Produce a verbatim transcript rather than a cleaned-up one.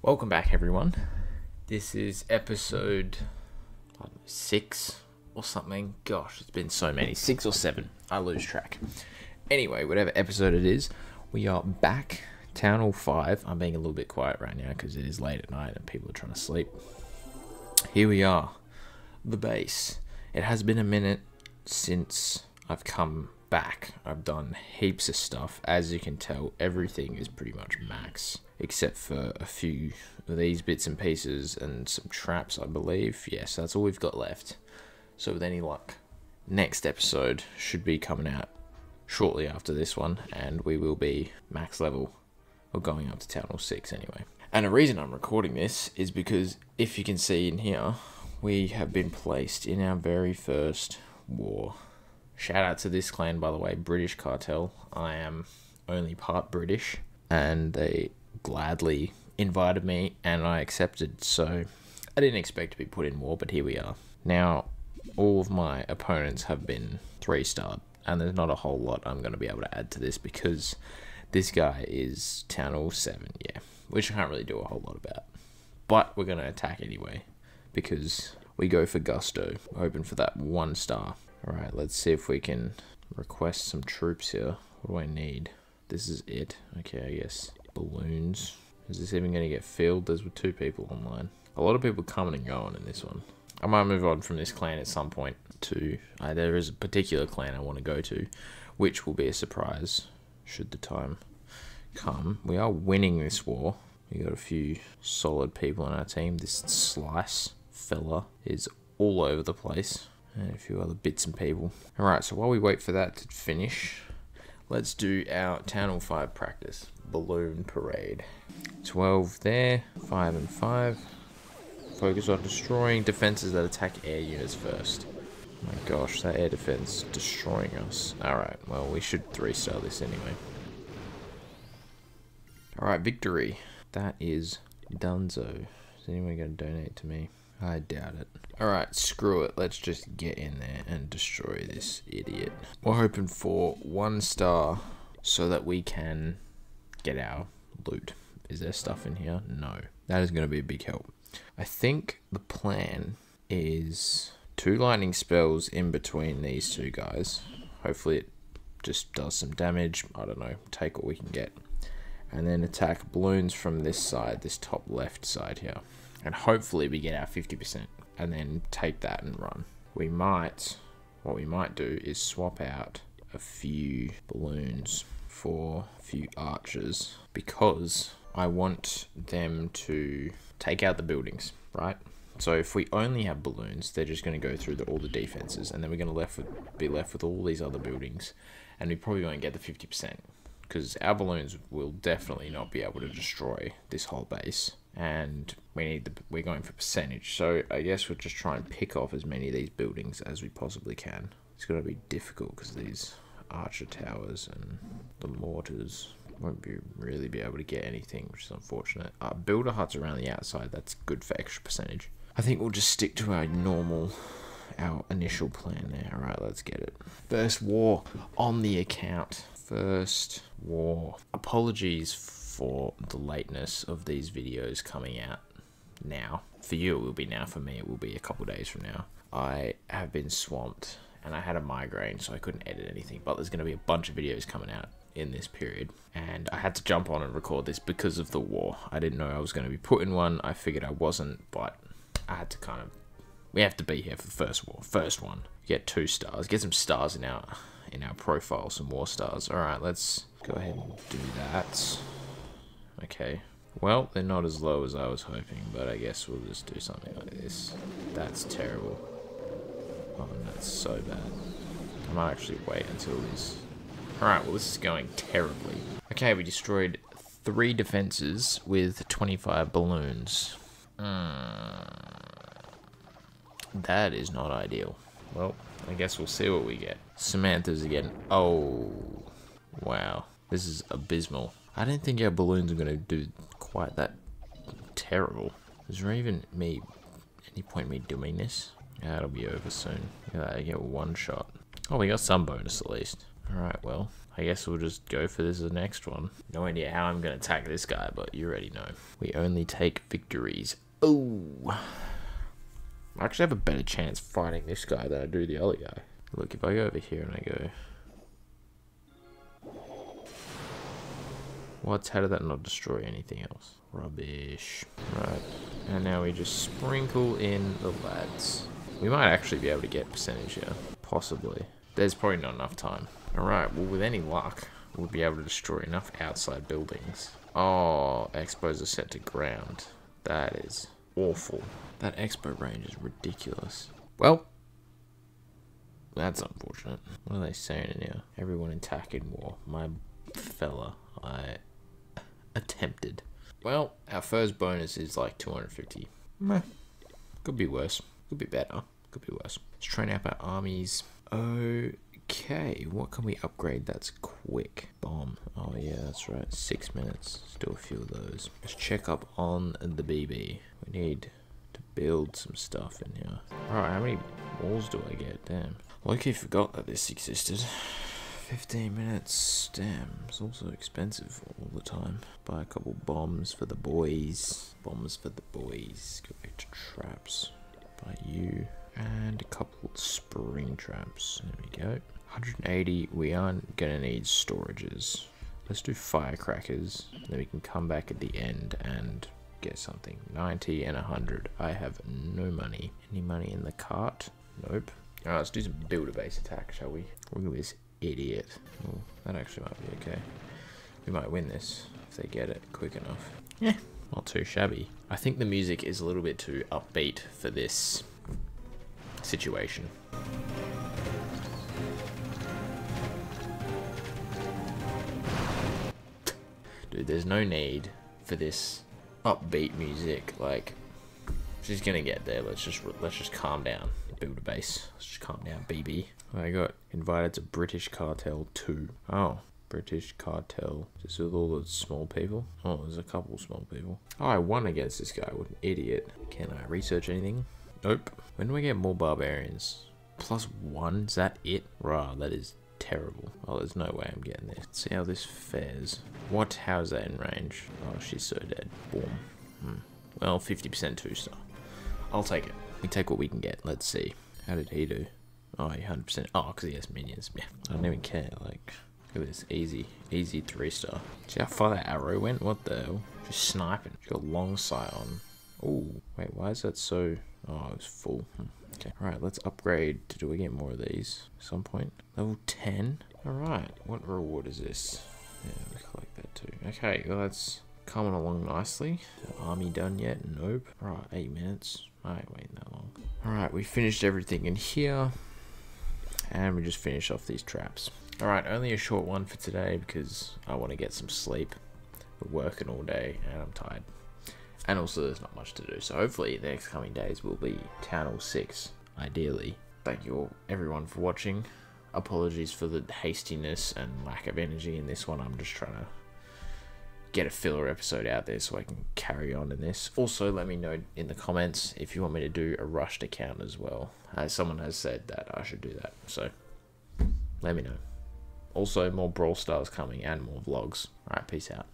Welcome back, everyone. This is episode I don't know, six or something. Gosh, it's been so many. Six or seven. I lose track. Anyway, whatever episode it is, we are back. Town Hall five. I'm being a little bit quiet right now because it is late at night and people are trying to sleep. Here we are. The base. It has been a minute since I've come back. I've done heaps of stuff. As you can tell, everything is pretty much max, except for a few of these bits and pieces and some traps, I believe. Yes, that's all we've got left. So with any luck, next episode should be coming out shortly after this one, and we will be max level, or going up to Town Hall six anyway. And the reason I'm recording this is because, if you can see in here, we have been placed in our very first war. Shout out to this clan, by the way, British Cartel. I am only part British, and they gladly invited me and I accepted, so I didn't expect to be put in war, but here we are. Now, all of my opponents have been three-starred, and there's not a whole lot I'm going to be able to add to this because this guy is Town Hall seven, yeah, which I can't really do a whole lot about. But we're going to attack anyway because we go for gusto. We're hoping for that one star. Alright, let's see if we can request some troops here. What do I need? This is it. Okay, I guess. Balloons. Is this even going to get filled? There's two people online. A lot of people coming and going in this one. I might move on from this clan at some point to... Uh, there is a particular clan I want to go to, which will be a surprise should the time come. We are winning this war. We got a few solid people on our team. This Slice fella is all over the place. And a few other bits and people. Alright, so while we wait for that to finish, let's do our Town Hall five practice. Balloon parade. twelve there, five and five. Focus on destroying defenses that attack air units first. My gosh, that air defense destroying us. Alright, well, we should three-star this anyway. Alright, victory. That is donezo. Is anyone going to donate to me? I doubt it. Alright, screw it. Let's just get in there and destroy this idiot. We're hoping for one star so that we can get our loot. Is there stuff in here? No. That is going to be a big help. I think the plan is two lightning spells in between these two guys. Hopefully it just does some damage. I don't know. Take what we can get. And then attack balloons from this side, this top left side here. And hopefully we get our fifty percent and then take that and run. We might, what we might do is swap out a few balloons for a few archers because I want them to take out the buildings, right? So if we only have balloons, they're just going to go through the, all the defenses, and then we're going to left with, be left with all these other buildings, and we probably won't get the fifty percent because our balloons will definitely not be able to destroy this whole base. And we need the, we're going for percentage, so I guess we'll just try and pick off as many of these buildings as we possibly can. It's going to be difficult because these archer towers and the mortars won't be really be able to get anything, which is unfortunate. Our builder huts around the outside, that's good for extra percentage. I think we'll just stick to our normal, our initial plan there. All right, let's get it. First war on the account. First war. Apologies for... for the lateness of these videos coming out now. For you it will be now, for me it will be a couple days from now. I have been swamped and I had a migraine, so I couldn't edit anything, but there's going to be a bunch of videos coming out in this period, and I had to jump on and record this because of the war. I didn't know I was going to be put in one. I figured I wasn't, but I had to kind of, we have to be here for the first war, first one. Get two stars, get some stars in our, in our profile, some war stars. All right, let's go ahead and do that. Okay, well, they're not as low as I was hoping, but I guess we'll just do something like this. That's terrible. Oh, that's so bad. I might actually wait until this... Alright, well, this is going terribly. Okay, we destroyed three defenses with twenty-five balloons. Mm. That is not ideal. Well, I guess we'll see what we get. Samantha's again. Oh, wow. This is abysmal. I don't think our balloons are going to do quite that terrible. Is there even me, any point in me doing this? That'll be over soon. Yeah, I get one shot. Oh, we got some bonus at least. Alright, well, I guess we'll just go for this as the next one. No idea how I'm going to attack this guy, but you already know. We only take victories. Oh! I actually have a better chance fighting this guy than I do the other guy. Look, if I go over here and I go... What? How did that not destroy anything else? Rubbish. Right. And now we just sprinkle in the lads. We might actually be able to get percentage here. Possibly. There's probably not enough time. Alright, well with any luck, we'll be able to destroy enough outside buildings. Oh, expos are set to ground. That is awful. That expo range is ridiculous. Well, that's unfortunate. What are they saying in here? Everyone attack in war. My fella, I attempted. Well, our first bonus is like two hundred fifty. Meh. Could be worse. Could be better. Could be worse. Let's train up our armies. Okay, what can we upgrade that's quick? Bomb. Oh yeah, that's right. Six minutes. Still a few of those. Let's check up on the B B. We need to build some stuff in here. Alright, how many walls do I get? Damn. Loki forgot that this existed. fifteen minutes, damn, it's also expensive all the time. Buy a couple bombs for the boys. Bombs for the boys. Go back to traps. Buy you. And a couple spring traps. There we go. one hundred eighty, we aren't gonna need storages. Let's do firecrackers. Then we can come back at the end and get something. ninety and one hundred. I have no money. Any money in the cart? Nope. Alright, let's do some builder base attack, shall we? Look at this. Idiot. Ooh, that actually might be okay. We might win this if they get it quick enough. Yeah, not too shabby. I think the music is a little bit too upbeat for this situation. Dude, there's no need for this upbeat music. Like, she's gonna get there. Let's just let's just calm down. Build a base. Let's just calm down, B B. I got invited to British Cartel two. Oh, British Cartel. Just with all the small people. Oh, there's a couple small people. Oh, I won against this guy. What an idiot. Can I research anything? Nope. When do we get more barbarians? Plus one? Is that it? Rah, that is terrible. Oh, there's no way I'm getting this. Let's see how this fares. What? How is that in range? Oh, she's so dead. Boom. Hmm. Well, fifty percent two star. I'll take it. We take what we can get. Let's see. How did he do? Oh, he one hundred percent. Oh, because he has minions. Yeah. I don't even care. Like, look at this. Easy. Easy three star. See how far that arrow went? What the hell? Just sniping. She's got a long sight on. Ooh. Wait, why is that so... Oh, it's full. Hmm. Okay. Alright, let's upgrade to do we get more of these at some point. Level ten. Alright. What reward is this? Yeah, we collect that too. Okay, well, that's... coming along nicely. Army done yet? Nope. Alright, eight minutes. I ain't waiting that long. Alright, we finished everything in here. And we just finish off these traps. Alright, only a short one for today because I want to get some sleep. We're working all day and I'm tired. And also there's not much to do. So hopefully the next coming days will be Town Hall six, ideally. Thank you all, everyone, for watching. Apologies for the hastiness and lack of energy in this one. I'm just trying to get a filler episode out there so I can carry on in this. Also, let me know in the comments if you want me to do a rushed account as well. As someone has said that I should do that, so let me know. Also, more Brawl Stars coming and more vlogs. Alright, peace out.